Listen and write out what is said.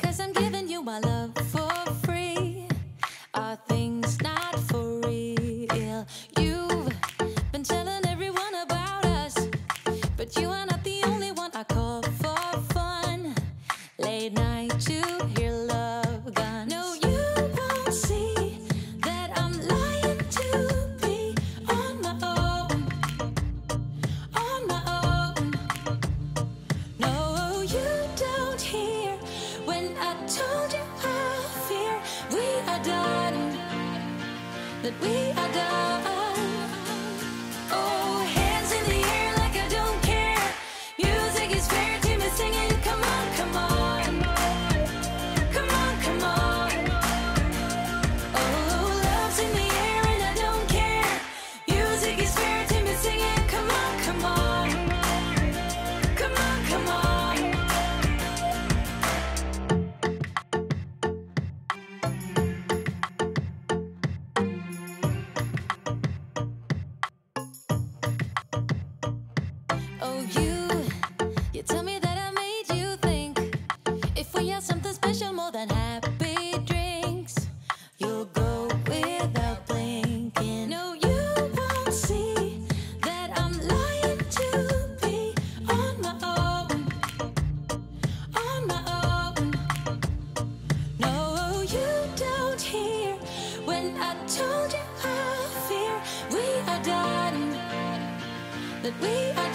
because I'm giving you my love for free. Are things not for real? You've been telling everyone about us, but you are not the only one I call for fun. Late night to hear love guns. No, you won't see that I'm lying to be on my own. No, you don't hear when I told you I fear we are done, that we are done. Oh, you tell me that I made you think. If we are something special more than happy drinks, you'll go without blinking. No, you won't see that I'm lying to be on my own, on my own. No, you don't hear when I told you I fear we are done, that we are